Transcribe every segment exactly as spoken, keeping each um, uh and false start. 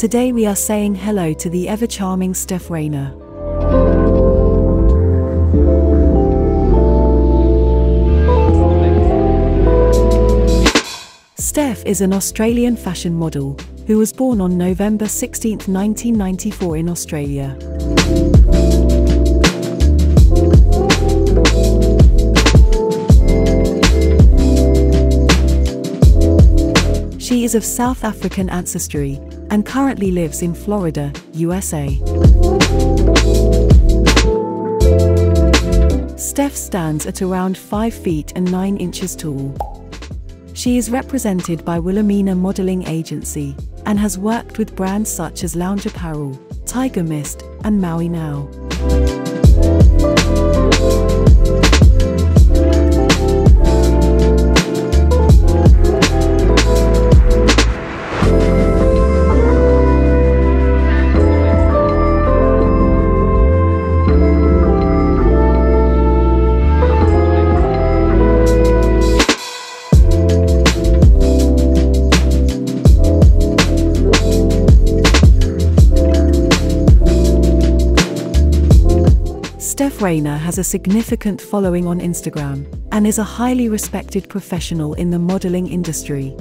Today we are saying hello to the ever-charming Steph Rayner. Steph is an Australian fashion model who was born on November sixteenth nineteen ninety-four in Australia. She is of South African ancestry and currently lives in Florida, U S A. Steph stands at around five feet and nine inches tall. She is represented by Wilhelmina Modeling Agency and has worked with brands such as Lounge Apparel, Tiger Mist, and Maui Now. Steph Rayner has a significant following on Instagram and is a highly respected professional in the modeling industry.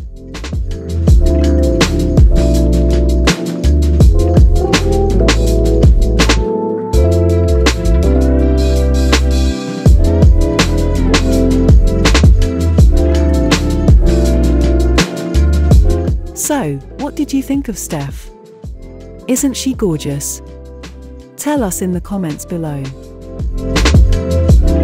So, what did you think of Steph? Isn't she gorgeous? Tell us in the comments below. Thank you.